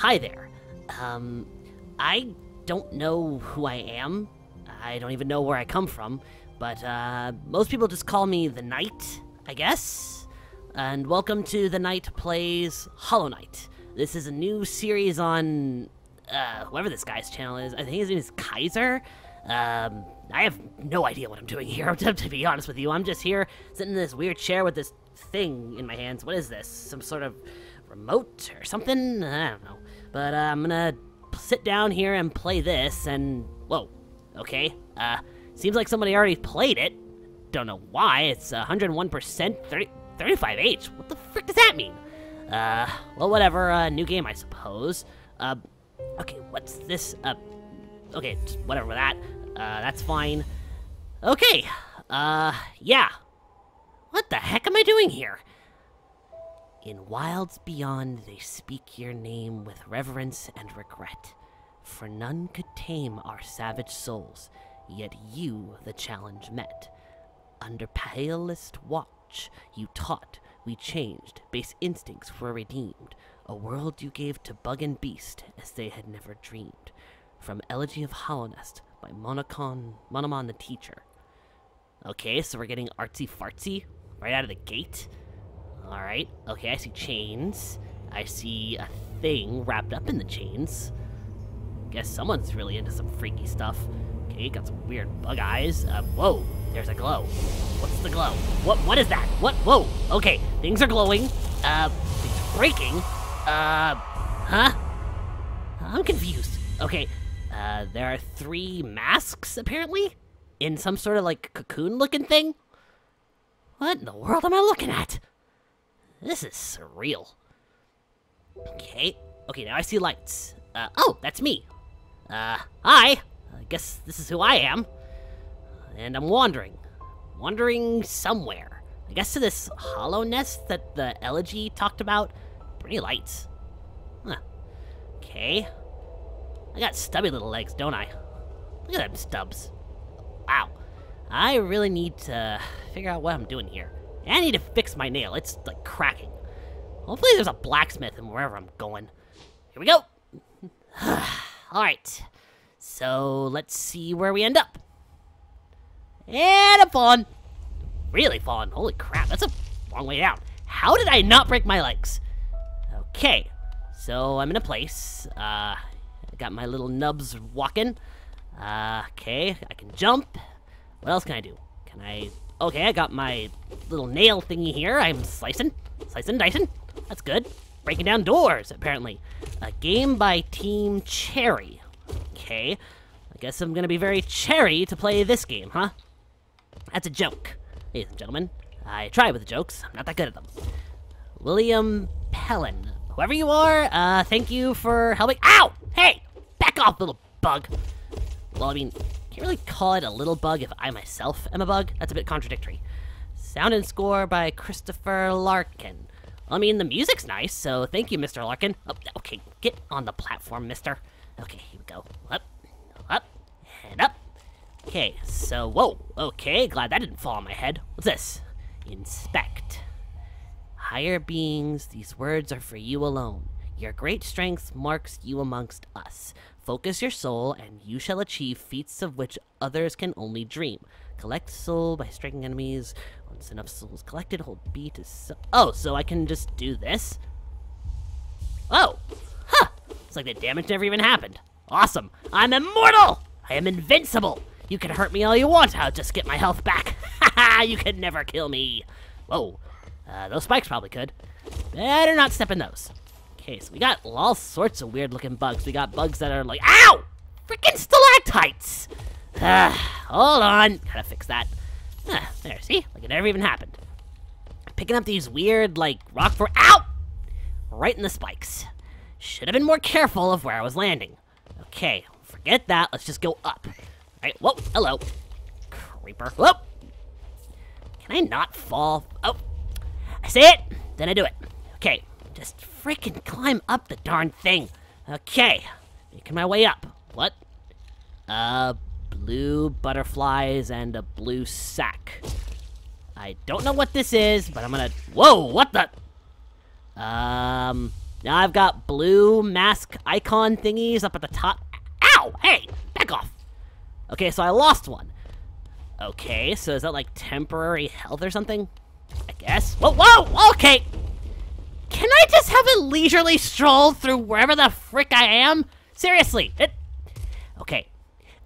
Hi there. I don't know who I am. I don't even know where I come from. But, most people just call me the Knight, I guess? And welcome to The Knight Plays Hollow Knight. This is a new series on, whoever this guy's channel is. I think his name is Kyzer. I have no idea what I'm doing here, to be honest with you. I'm just here, sitting in this weird chair with this thing in my hands. What is this? Some sort of remote or something? I don't know. But, I'm gonna sit down here and play this, and... Whoa. Okay. Seems like somebody already played it. Don't know why. It's 101%, 35H. What the frick does that mean? Well, whatever. New game, I suppose. Okay, what's this? Okay, just whatever with that. That's fine. Okay. Yeah. What the heck am I doing here? In wilds beyond, they speak your name with reverence and regret. For none could tame our savage souls. Yet you the challenge met. Under palest watch, you taught, we changed, base instincts were redeemed, a world you gave to bug and beast as they had never dreamed. From Elegy of Hallownest by Monomon the Teacher. Okay, so we're getting artsy-fartsy right out of the gate. Alright, okay, I see chains. I see a thing wrapped up in the chains. Guess someone's really into some freaky stuff. He got some weird bug eyes. Whoa, there's a glow. What's the glow? What is that? What? Whoa, okay, things are glowing. It's breaking. Huh? I'm confused. Okay, there are three masks, apparently? In some sort of, like, cocoon-looking thing? What in the world am I looking at? This is surreal. Okay, now I see lights. Oh, that's me. Hi! I guess this is who I am, and I'm wandering somewhere. I guess to this Hallownest that the Elegy talked about. Pretty lights. Huh. Okay. I got stubby little legs, don't I? Look at them stubs. Wow. I really need to figure out what I'm doing here. And I need to fix my nail. It's, like, cracking. Hopefully there's a blacksmith in wherever I'm going. Here we go! Alright. So, let's see where we end up. And I'm falling. Really falling. Holy crap, that's a long way down. How did I not break my legs? Okay, so I'm in a place. I got my little nubs walking. Okay, I can jump. What else can I do? Can I... Okay, I got my little nail thingy here. I'm slicing, dicing. That's good. Breaking down doors, apparently. A game by Team Cherry. Okay, I guess I'm gonna be very cherry to play this game, huh? That's a joke. Ladies and gentlemen, I try with the jokes. I'm not that good at them. William Pellin. Whoever you are, thank you for helping- Ow! Hey! Back off, little bug! Well, I mean, can't really call it a little bug if I myself am a bug. That's a bit contradictory. Sound and score by Christopher Larkin. I mean, the music's nice, so thank you, Mr. Larkin. Oh, okay, get on the platform, mister. Okay, here we go. Up, up, and up. Okay, so, whoa, okay, glad that didn't fall on my head. What's this? Inspect. Higher beings, these words are for you alone. Your great strength marks you amongst us. Focus your soul, and you shall achieve feats of which others can only dream. Collect soul by striking enemies. Once enough souls collected, hold B to... Oh, so I can just do this? Oh! It's like the damage never even happened. Awesome. I'm immortal! I am invincible! You can hurt me all you want, I'll just get my health back. Haha, you can never kill me. Whoa. Those spikes probably could. Better not step in those. Okay, so we got all sorts of weird looking bugs. We got bugs that are like, ow! Freaking stalactites! Hold on. Gotta fix that. There, see? Like it never even happened. Picking up these weird, like, rock for- Ow! Right in the spikes. Should have been more careful of where I was landing. Okay, forget that. Let's just go up. Alright, whoa, hello. Creeper. Whoa! Can I not fall? Oh. I say it, then I do it. Okay, just freaking climb up the darn thing. Okay, making my way up. What? Blue butterflies and a blue sack. I don't know what this is, but I'm gonna... Whoa, what the... Now I've got blue mask icon thingies up at the top. Ow! Hey! Back off! Okay, so I lost one. Okay, so is that like temporary health or something? I guess. Whoa, whoa! Okay! Can I just have a leisurely stroll through wherever the frick I am? Seriously! Okay.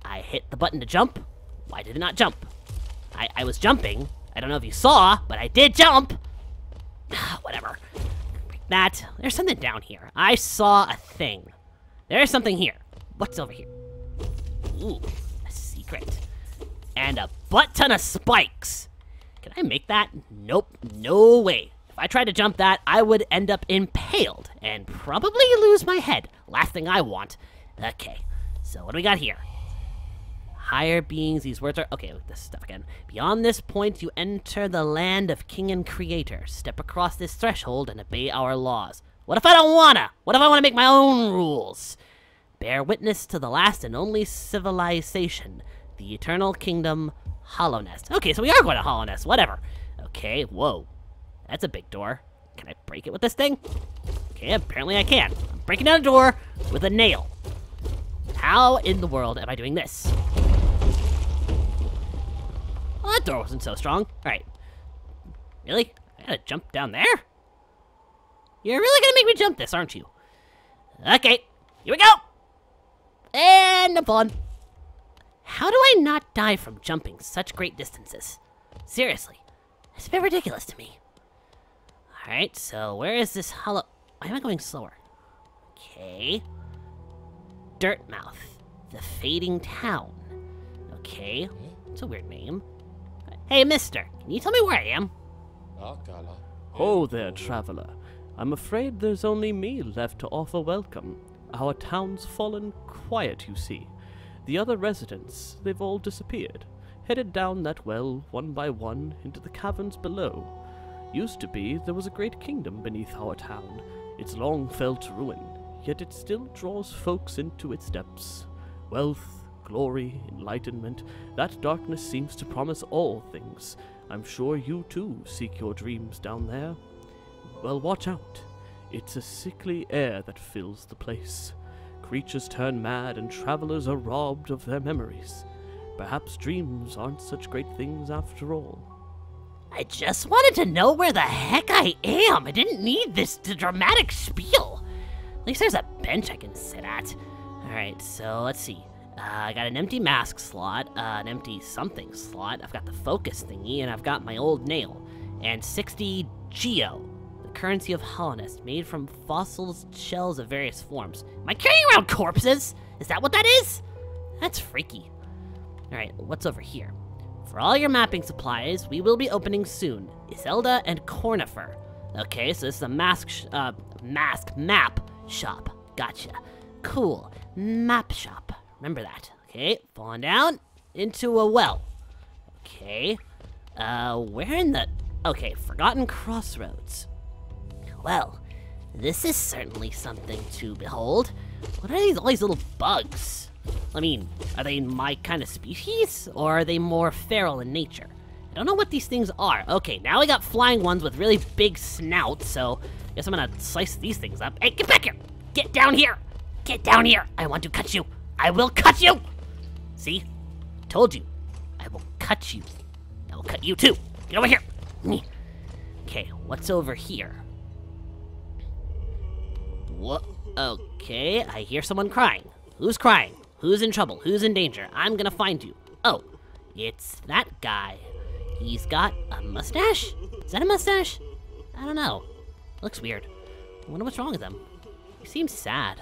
I hit the button to jump. Why did it not jump? I was jumping. I don't know if you saw, but I did jump! Whatever. That. There's something down here. I saw a thing. There's something here. What's over here? Ooh, a secret. And a butt-ton of spikes. Can I make that? Nope. No way. If I tried to jump that, I would end up impaled and probably lose my head. Last thing I want. Okay. So what do we got here? Higher beings, these words are... Okay, this stuff again. Beyond this point, you enter the land of King and Creator. Step across this threshold and obey our laws. What if I don't wanna? What if I wanna make my own rules? Bear witness to the last and only civilization. The Eternal Kingdom, Hallownest. Okay, so we are going to Hallownest, whatever. Okay, whoa. That's a big door. Can I break it with this thing? Okay, apparently I can. I'm breaking down a door with a nail. How in the world am I doing this? Well, that door wasn't so strong. Alright. Really? I gotta jump down there? You're really gonna make me jump this, aren't you? Okay. Here we go! And a bond. How do I not die from jumping such great distances? Seriously. It's a bit ridiculous to me. Alright, so where is this hollow... Why am I going slower? Okay. Dirtmouth. The Fading Town. Okay. It's a weird name. Hey, mister, can you tell me where I am? Oh there, traveler. I'm afraid there's only me left to offer welcome. Our town's fallen quiet, you see. The other residents, they've all disappeared, headed down that well, one by one, into the caverns below. Used to be, there was a great kingdom beneath our town. It's long fell to ruin, yet it still draws folks into its depths. Wealth, glory, enlightenment, that darkness seems to promise all things. I'm sure you too seek your dreams down there. Well, watch out. It's a sickly air that fills the place. Creatures turn mad and travelers are robbed of their memories. Perhaps dreams aren't such great things after all. I just wanted to know where the heck I am. I didn't need this dramatic spiel. At least there's a bench I can sit at. Alright, so let's see. I got an empty mask slot, an empty something slot, I've got the focus thingy, and I've got my old nail. And 60 Geo, the currency of Hallownest, made from fossils, shells of various forms. Am I carrying around corpses? Is that what that is? That's freaky. Alright, what's over here? For all your mapping supplies, we will be opening soon. Iselda and Cornifer. Okay, so this is a mask map shop. Gotcha. Cool. Map shop. Remember that. Okay, falling down into a well. Okay, where in the... Okay, Forgotten Crossroads. Well, this is certainly something to behold. What are these, all these little bugs? I mean, are they my kind of species? Or are they more feral in nature? I don't know what these things are. Okay, now we got flying ones with really big snouts, so I guess I'm gonna slice these things up. Hey, get back here! Get down here! Get down here! I want to cut you! I will cut you! See? Told you. I will cut you. I will cut you too. Get over here! Okay, what's over here? What? Okay, I hear someone crying. Who's crying? Who's in trouble? Who's in danger? I'm gonna find you. Oh, it's that guy. He's got a mustache? Is that a mustache? I don't know. Looks weird. I wonder what's wrong with him. He seems sad.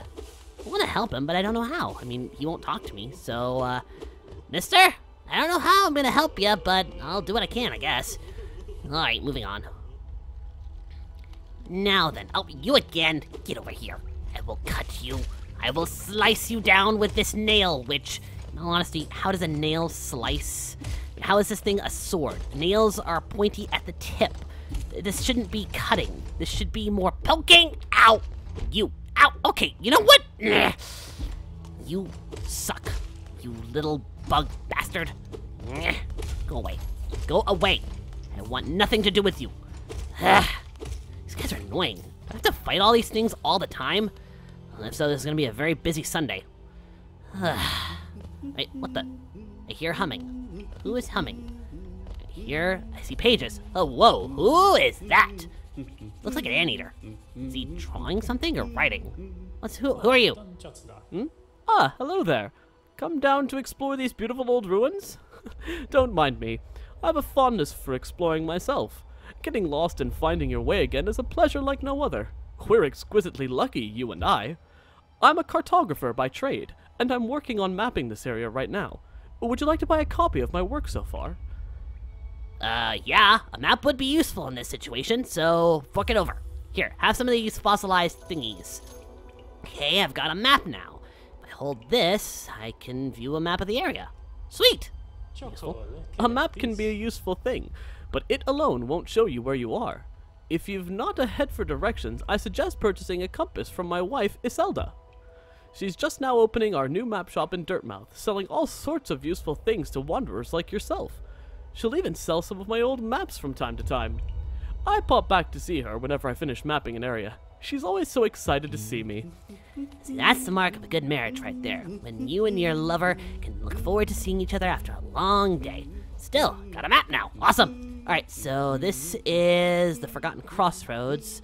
I want to help him, but I don't know how. I mean, he won't talk to me, so, mister? I don't know how I'm gonna help you, but I'll do what I can, I guess. Alright, moving on. Now then. Oh, you again! Get over here. I will cut you. I will slice you down with this nail, which, in all honesty, how does a nail slice? How is this thing a sword? Nails are pointy at the tip. This shouldn't be cutting. This should be more poking! Ow! You! Ow! Okay, you know what? You suck, you little bug bastard. Go away. Go away. I want nothing to do with you. These guys are annoying. I have to fight all these things all the time? Well, if so, this is gonna be a very busy Sunday. Wait, what the? I hear humming. Who is humming? Here, I see pages. Oh, whoa, who is that? Looks like an anteater. Is he drawing something or writing? Who are you? Hmm? Ah, hello there. Come down to explore these beautiful old ruins? Don't mind me. I have a fondness for exploring myself. Getting lost and finding your way again is a pleasure like no other. We're exquisitely lucky, you and I. I'm a cartographer by trade, and I'm working on mapping this area right now. Would you like to buy a copy of my work so far? Yeah, a map would be useful in this situation, so fork it over. Here, have some of these fossilized thingies. Okay, I've got a map now. If I hold this, I can view a map of the area. Sweet! Useful. A map can be a useful thing, but it alone won't show you where you are. If you've not a head for directions, I suggest purchasing a compass from my wife, Iselda. She's just now opening our new map shop in Dirtmouth, selling all sorts of useful things to wanderers like yourself. She'll even sell some of my old maps from time to time. I pop back to see her whenever I finish mapping an area. She's always so excited to see me. See, that's the mark of a good marriage right there, when you and your lover can look forward to seeing each other after a long day. Still, got a map now. Awesome. Alright, so this is the Forgotten Crossroads.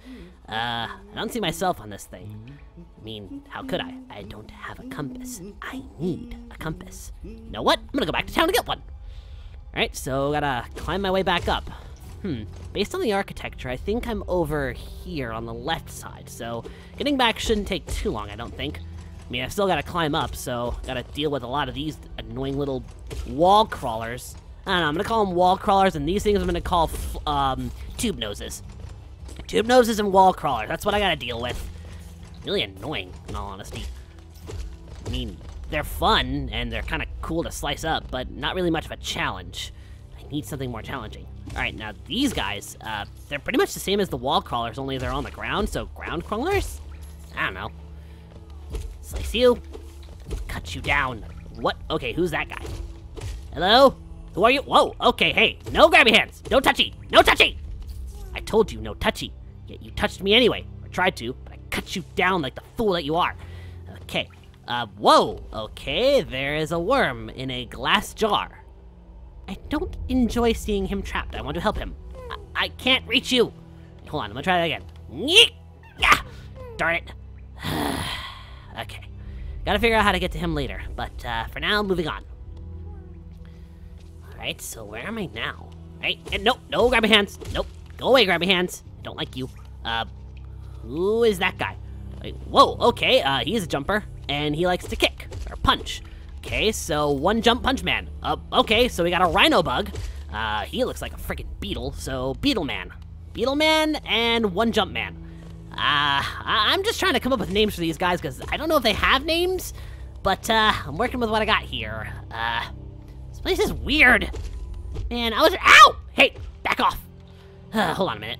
I don't see myself on this thing. I mean, how could I? I don't have a compass. I need a compass. You know what? I'm gonna go back to town to get one. Alright, so gotta climb my way back up. Based on the architecture, I think I'm over here on the left side, so getting back shouldn't take too long, I don't think. I mean, I've still gotta climb up, so gotta deal with a lot of these annoying little wall crawlers. I don't know, I'm gonna call them wall crawlers, and these things I'm gonna call, tube noses. Tube noses and wall crawlers, that's what I gotta deal with. Really annoying, in all honesty. I mean, they're fun, and they're kinda cool to slice up, but not really much of a challenge. I need something more challenging. Alright, now these guys, they're pretty much the same as the wall crawlers, only they're on the ground, so ground crawlers? I don't know. Slice you, cut you down. What? Okay, who's that guy? Hello? Who are you? Whoa, okay, hey, no grabby hands, no touchy, no touchy! I told you, no touchy, yet you touched me anyway, or tried to, but I cut you down like the fool that you are. Okay, whoa, okay, there is a worm in a glass jar. I don't enjoy seeing him trapped. I want to help him. I can't reach you. Hold on, I'm gonna try that again. Yeah, darn it. Okay, gotta figure out how to get to him later, but for now, moving on. All right, so where am I now? Right, and nope, no grabby hands. Nope, go away, grabby hands. I don't like you. Who is that guy? Like, whoa, okay, he's a jumper, and he likes to kick or punch. Okay, so one jump punch man. Okay, so we got a rhino bug. He looks like a freaking beetle, so beetle man. Beetle man and one jump man. I'm just trying to come up with names for these guys because I don't know if they have names, but I'm working with what I got here. This place is weird. Man, I was, ow! Hey, back off. Hold on a minute.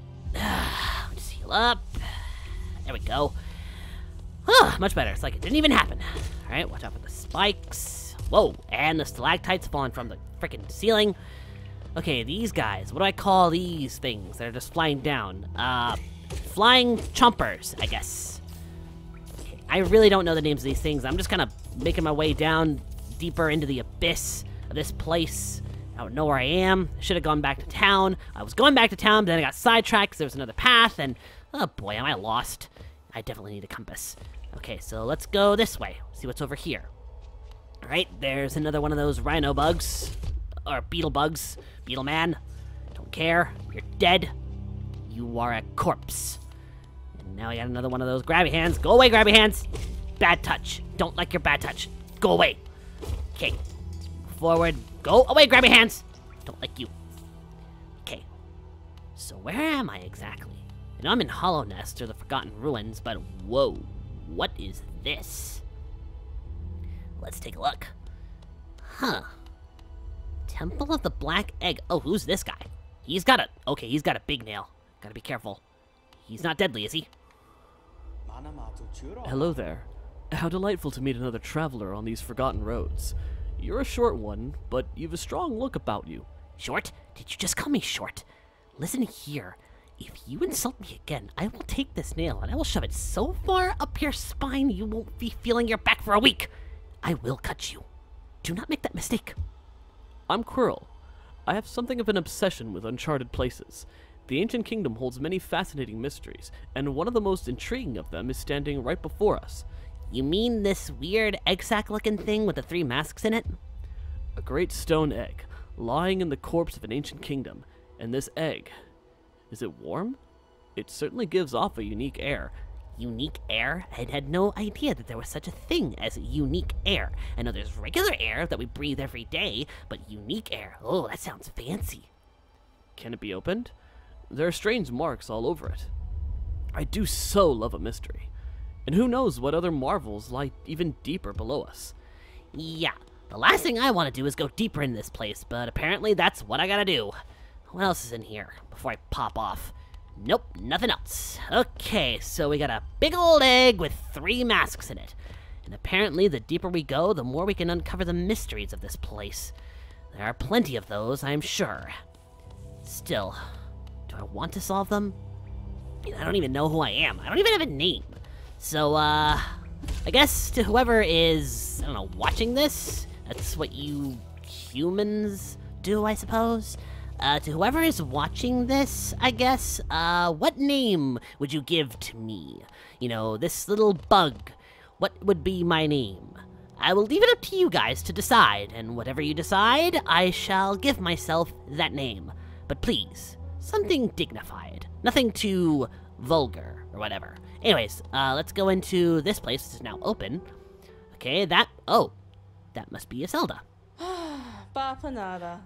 Just heal up. There we go. Much better. It's like it didn't even happen. All right, watch out for the spikes. Whoa, and the stalactites falling from the freaking ceiling. Okay, these guys. What do I call these things that are just flying down? Flying chompers, I guess. Okay, I really don't know the names of these things. I'm just kind of making my way down deeper into the abyss of this place. I don't know where I am. I should have gone back to town. I was going back to town, but then I got sidetracked because there was another path, and oh boy, am I lost. I definitely need a compass. Okay, so let's go this way. See what's over here. All right, there's another one of those rhino bugs. Or beetle bugs. Beetle man. Don't care. You're dead. You are a corpse. And now I got another one of those grabby hands. Go away, grabby hands. Bad touch. Don't like your bad touch. Go away. Okay. Forward. Go away, grabby hands. Don't like you. Okay. So where am I exactly? You know, I'm in Hallownest, or the Forgotten Ruins, but whoa, what is this? Let's take a look. Huh. Temple of the Black Egg. Oh, who's this guy? He's got a, okay, he's got a big nail. Gotta be careful. He's not deadly, is he? Hello there. How delightful to meet another traveler on these forgotten roads. You're a short one, but you've a strong look about you. Short? Did you just call me short? Listen here. If you insult me again, I will take this nail and I will shove it so far up your spine you won't be feeling your back for a week. I will cut you. Do not make that mistake. I'm Quirrell. I have something of an obsession with uncharted places. The Ancient Kingdom holds many fascinating mysteries, and one of the most intriguing of them is standing right before us. You mean this weird egg sack-looking thing with the three masks in it? A great stone egg, lying in the corpse of an ancient kingdom, and this egg... is it warm? It certainly gives off a unique air. Unique air? I had no idea that there was such a thing as unique air. I know there's regular air that we breathe every day, but unique air, oh, that sounds fancy. Can it be opened? There are strange marks all over it. I do so love a mystery. And who knows what other marvels lie even deeper below us. Yeah, the last thing I want to do is go deeper in this place, but apparently that's what I gotta do. What else is in here before I pop off? Nope, nothing else. Okay, so we got a big old egg with three masks in it. And apparently the deeper we go, the more we can uncover the mysteries of this place. There are plenty of those, I'm sure. Still, do I want to solve them? I don't even know who I am. I don't even have a name. So, I guess to whoever is, I don't know, watching this, that's what you humans do, I suppose. To whoever is watching this, I guess, what name would you give to me? You know, this little bug. What would be my name? I will leave it up to you guys to decide, and whatever you decide, I shall give myself that name. But please, something dignified. Nothing too vulgar, or whatever. Anyways, let's go into this place. This is now open. Okay, that must be Iselda.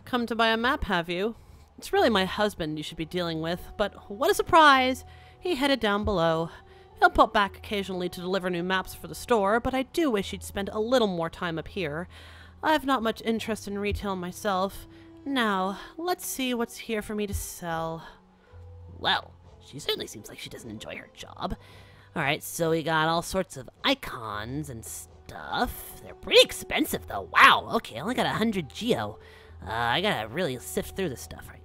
Come to buy a map, have you? It's really my husband you should be dealing with, but what a surprise! He headed down below. He'll pop back occasionally to deliver new maps for the store, but I do wish he'd spend a little more time up here. I've not much interest in retail myself. Now, let's see what's here for me to sell. Well, she certainly seems like she doesn't enjoy her job. Alright, so we got all sorts of icons and stuff. They're pretty expensive, though. Wow, okay, I only got 100 geo. I gotta really sift through this stuff, right?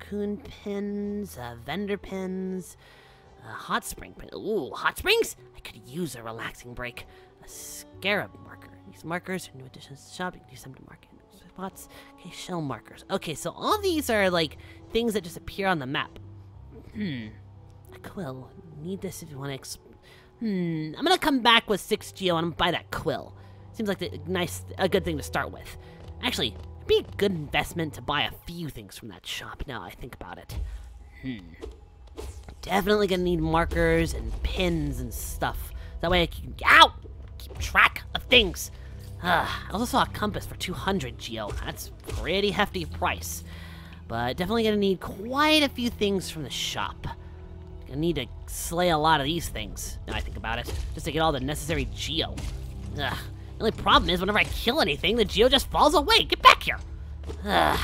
Cocoon pins, vendor pins, hot spring pins. Ooh, hot springs? I could use a relaxing break. A scarab marker. These markers are new additions to the shop. You can use them to mark in spots. Okay, shell markers. Okay, so all these are, like, things that just appear on the map. A quill. Need this if you want to I'm gonna come back with 6 geo and buy that quill. Seems like a good thing to start with. Actually, it'd be a good investment to buy a few things from that shop now I think about it. Definitely gonna need markers and pins and stuff. That way I can keep track of things. I also saw a compass for 200 geo. That's a pretty hefty price. But definitely gonna need quite a few things from the shop. I need to slay a lot of these things, now I think about it, just to get all the necessary geo. Ugh. The only problem is whenever I kill anything, the geo just falls away. Get back here! Ugh.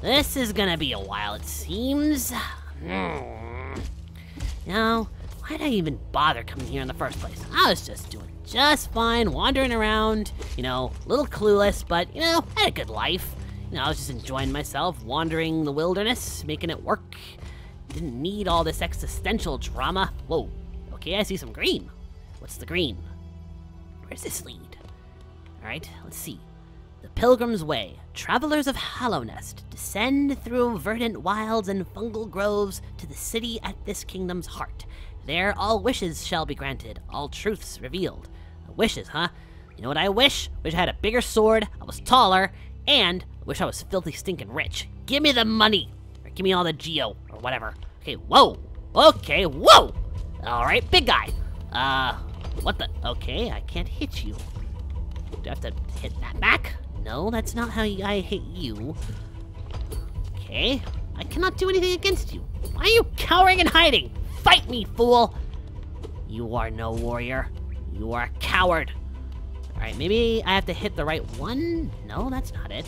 This is gonna be a while, it seems. Now, why did I even bother coming here in the first place? I was just doing just fine, wandering around, you know, a little clueless, but, you know, I had a good life. You know, I was just enjoying myself, wandering the wilderness, making it work. Didn't need all this existential drama. Whoa, okay, I see some green. What's the green? Where's this lead? Alright, let's see. The Pilgrim's Way. Travelers of Hallownest descend through verdant wilds and fungal groves to the city at this kingdom's heart. There all wishes shall be granted, all truths revealed. Wishes, huh? You know what I wish? Wish I had a bigger sword, I was taller, and I wish I was filthy stinking rich. Give me the money! Or give me all the geo. Whatever. Okay, whoa! Okay, whoa! Alright, big guy! What the? Okay, I can't hit you. Do I have to hit that back? No, that's not how I hit you. Okay, I cannot do anything against you. Why are you cowering and hiding? Fight me, fool! You are no warrior. You are a coward. Alright, maybe I have to hit the right one? No, that's not it.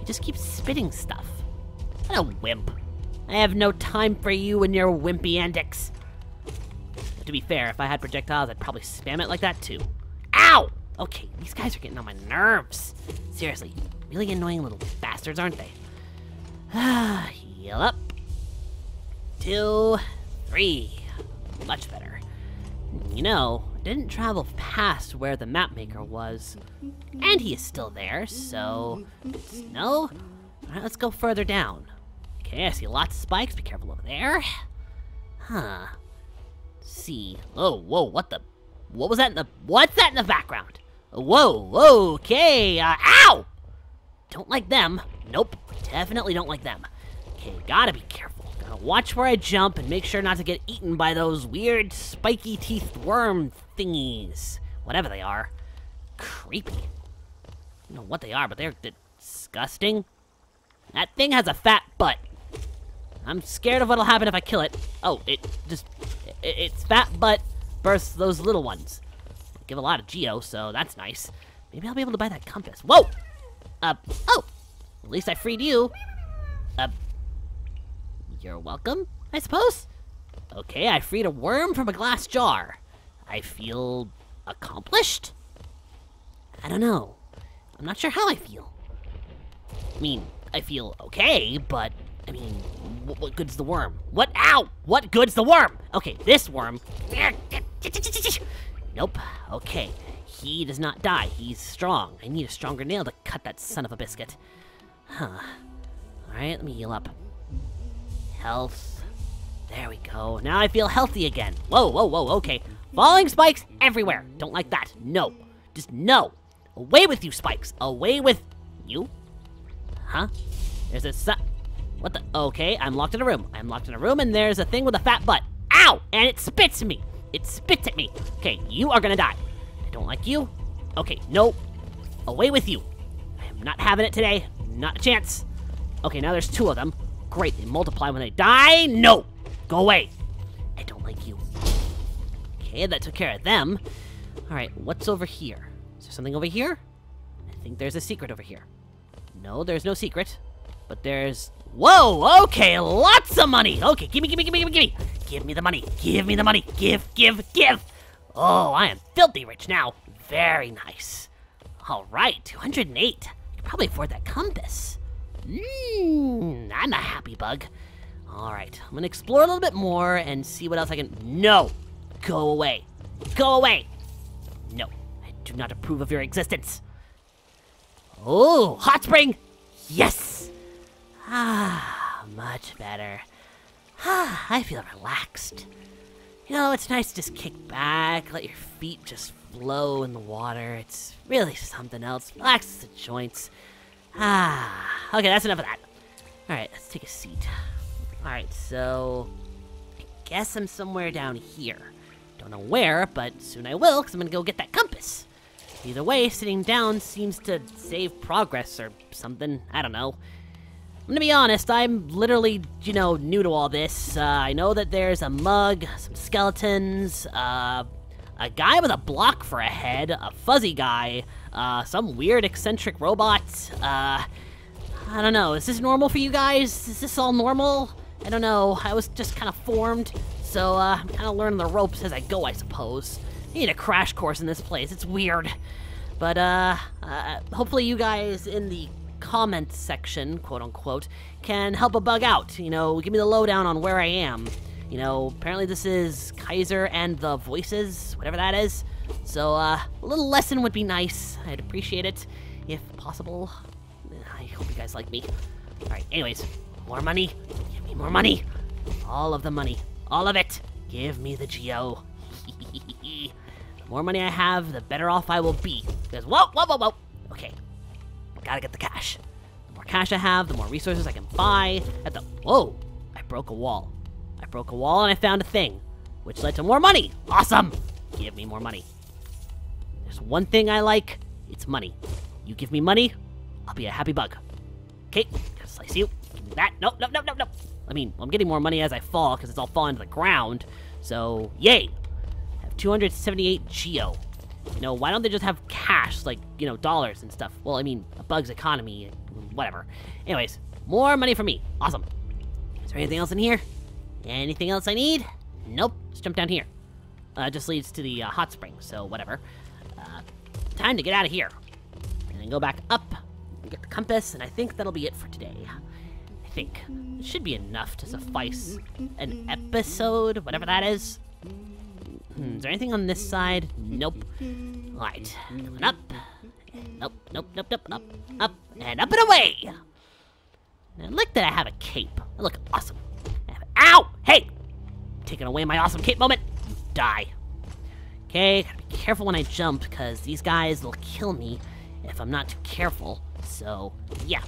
It just keeps spitting stuff. What a wimp. I have no time for you and your wimpy antics. But to be fair, if I had projectiles, I'd probably spam it like that too. Ow! Okay, these guys are getting on my nerves. Seriously, really annoying little bastards, aren't they? Heal up. 2, 3. Much better. You know, I didn't travel past where the mapmaker was, and he is still there, so no. Alright, let's go further down. Okay, I see lots of spikes. Be careful over there. Huh. Let's see. Oh, whoa, what the? What was that in the? What's that in the background? Whoa, okay. Ow! Don't like them. Nope, definitely don't like them. Okay, gotta be careful. Gotta watch where I jump and make sure not to get eaten by those weird spiky teeth worm thingies. Whatever they are. Creepy. I don't know what they are, but they're disgusting. That thing has a fat butt. I'm scared of what'll happen if I kill it. Oh, its fat butt bursts those little ones. I give a lot of Geo, so that's nice. Maybe I'll be able to buy that compass. Whoa! Oh! At least I freed you. You're welcome, I suppose? Okay, I freed a worm from a glass jar. I feel accomplished? I don't know. I'm not sure how I feel. I mean, I feel okay, but, I mean, what good's the worm? What? Ow! What good's the worm? Okay, this worm. Nope. Okay. He does not die. He's strong. I need a stronger nail to cut that son of a biscuit. Huh. Alright, let me heal up. Health. There we go. Now I feel healthy again. Whoa, okay. Falling spikes everywhere. Don't like that. No. Just no. Away with you, spikes. Away with you. Huh? There's a what the? Okay, I'm locked in a room. I'm locked in a room, and there's a thing with a fat butt. Ow! And it spits at me. It spits at me. Okay, you are gonna die. I don't like you. Okay, no. Away with you. I am not having it today. Not a chance. Okay, now there's 2 of them. Great, they multiply when they die. No! Go away. I don't like you. Okay, that took care of them. Alright, what's over here? Is there something over here? I think there's a secret over here. No, there's no secret. But there's... Whoa, okay, lots of money! Okay, gimme! Give me the money! Give! Oh, I am filthy rich now. Very nice. Alright, 208. I could probably afford that compass. I'm a happy bug. Alright, I'm gonna explore a little bit more and see what else I can... No! Go away! Go away! No, I do not approve of your existence. Oh, hot spring! Yes! Ah, much better. Ah, I feel relaxed. You know, it's nice to just kick back, let your feet just flow in the water. It's really something else. Relaxes the joints. Ah, okay, that's enough of that. Alright, let's take a seat. Alright, so... I guess I'm somewhere down here. Don't know where, but soon I will, because I'm gonna go get that compass. Either way, sitting down seems to save progress or something. I don't know. I'm gonna be honest, I'm literally, you know, new to all this. I know that there's a mug, some skeletons, a guy with a block for a head, a fuzzy guy, some weird eccentric robot. I don't know, is this normal for you guys? Is this all normal? I don't know, I was just kind of formed, so I'm kind of learning the ropes as I go, I suppose. I need a crash course in this place, it's weird. But, hopefully you guys in the comment section, quote-unquote, can help a bug out. You know, give me the lowdown on where I am. You know, apparently this is Kyzer and the Voices, whatever that is. So, a little lesson would be nice. I'd appreciate it, if possible. I hope you guys like me. Alright, anyways, more money. Give me more money. All of the money. All of it. Give me the Geo. The more money I have, the better off I will be. Because, whoa. Okay. Gotta get the cash. The more cash I have, the more resources I can buy. Whoa! I broke a wall. I broke a wall and I found a thing, which led to more money. Awesome! Give me more money. There's one thing I like. It's money. You give me money, I'll be a happy bug. Okay, gotta slice you. Give me that. Nope. I mean, I'm getting more money as I fall because it's all falling to the ground. So, yay! I have 278 Geo. You know, why don't they just have cash, like, you know, dollars and stuff? Well, I mean, a bug's economy, whatever. Anyways, more money for me. Awesome. Is there anything else in here? Anything else I need? Nope. Let's jump down here. Just leads to the hot spring, so whatever. Time to get out of here. And then go back up and get the compass, and I think that'll be it for today. I think. It should be enough to suffice an episode, whatever that is. Is there anything on this side? Nope. Alright, coming up. Nope, nope, nope, nope, nope. Up, and up and away! Now, I like that I have a cape. I look awesome. Ow! Hey! Taking away my awesome cape moment. Die. Okay, gotta be careful when I jump, because these guys will kill me if I'm not too careful. So, yeah.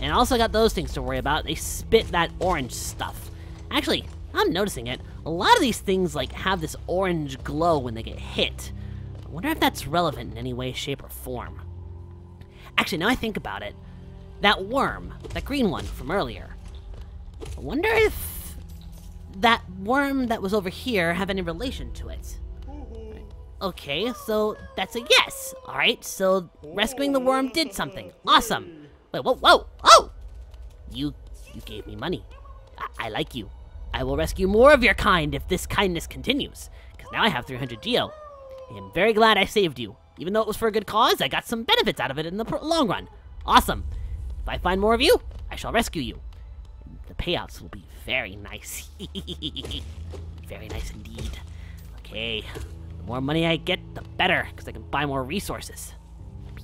And I also got those things to worry about. They spit that orange stuff. Actually, I'm noticing it. A lot of these things, like, have this orange glow when they get hit. I wonder if that's relevant in any way, shape, or form. Actually, now I think about it. That worm, that green one from earlier. I wonder if that worm that was over here have any relation to it. Okay, so that's a yes. Alright, so rescuing the worm did something. Awesome. Wait, whoa, whoa, oh! You gave me money. I like you. I will rescue more of your kind if this kindness continues, because now I have 300 Geo. I'm very glad I saved you. Even though it was for a good cause, I got some benefits out of it in the long run. Awesome. If I find more of you, I shall rescue you. The payouts will be very nice. Very nice indeed. Okay, the more money I get, the better, because I can buy more resources.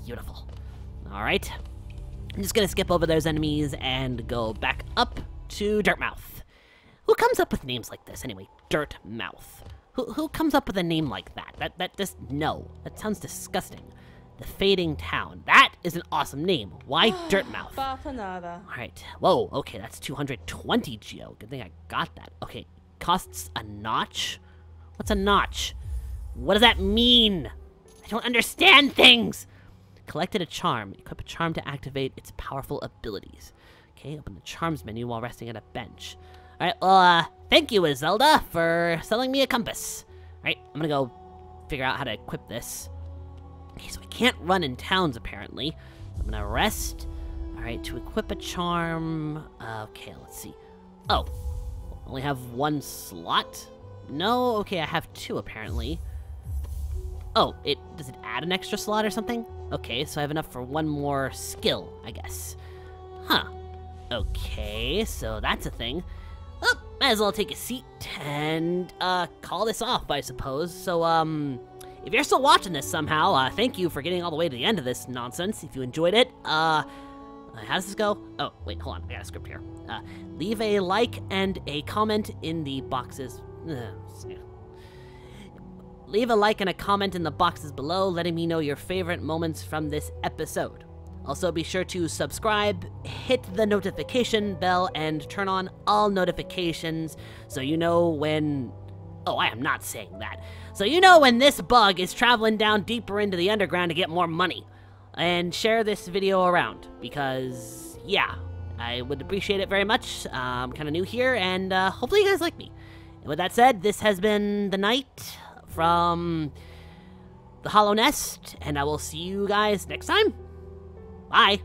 Beautiful. Alright. I'm just going to skip over those enemies and go back up to Dirtmouth. Who comes up with names like this, anyway? Dirtmouth. Who comes up with a name like that? That just, no. That sounds disgusting. The Fading Town. That is an awesome name. Why Dirtmouth? Alright. Whoa, okay, that's 220 Geo. Good thing I got that. Okay, costs a notch? What's a notch? What does that mean? I don't understand things! Collected a charm. Equip a charm to activate its powerful abilities. Okay, open the charms menu while resting at a bench. Alright, well, thank you, Iselda, for selling me a compass. Alright, I'm gonna go figure out how to equip this. Okay, so I can't run in towns, apparently. I'm gonna rest. Alright, to equip a charm... okay, let's see. Oh, only have one slot? No, okay, I have two, apparently. Oh, does it add an extra slot or something? Okay, so I have enough for one more skill, I guess. Huh. Okay, so that's a thing. Oh, might as well take a seat and, call this off, I suppose. So, if you're still watching this somehow, thank you for getting all the way to the end of this nonsense. If you enjoyed it, how does this go? Oh, wait, hold on, I got a script here. Leave a like and a comment in the boxes. Leave a like and a comment in the boxes below, letting me know your favorite moments from this episode. Also, be sure to subscribe, hit the notification bell, and turn on all notifications so you know when... Oh, I am not saying that. So you know when this bug is traveling down deeper into the underground to get more money. And share this video around, because, yeah, I would appreciate it very much. I'm kind of new here, and hopefully you guys like me. And with that said, this has been The Night from the Hallownest, and I will see you guys next time. Bye!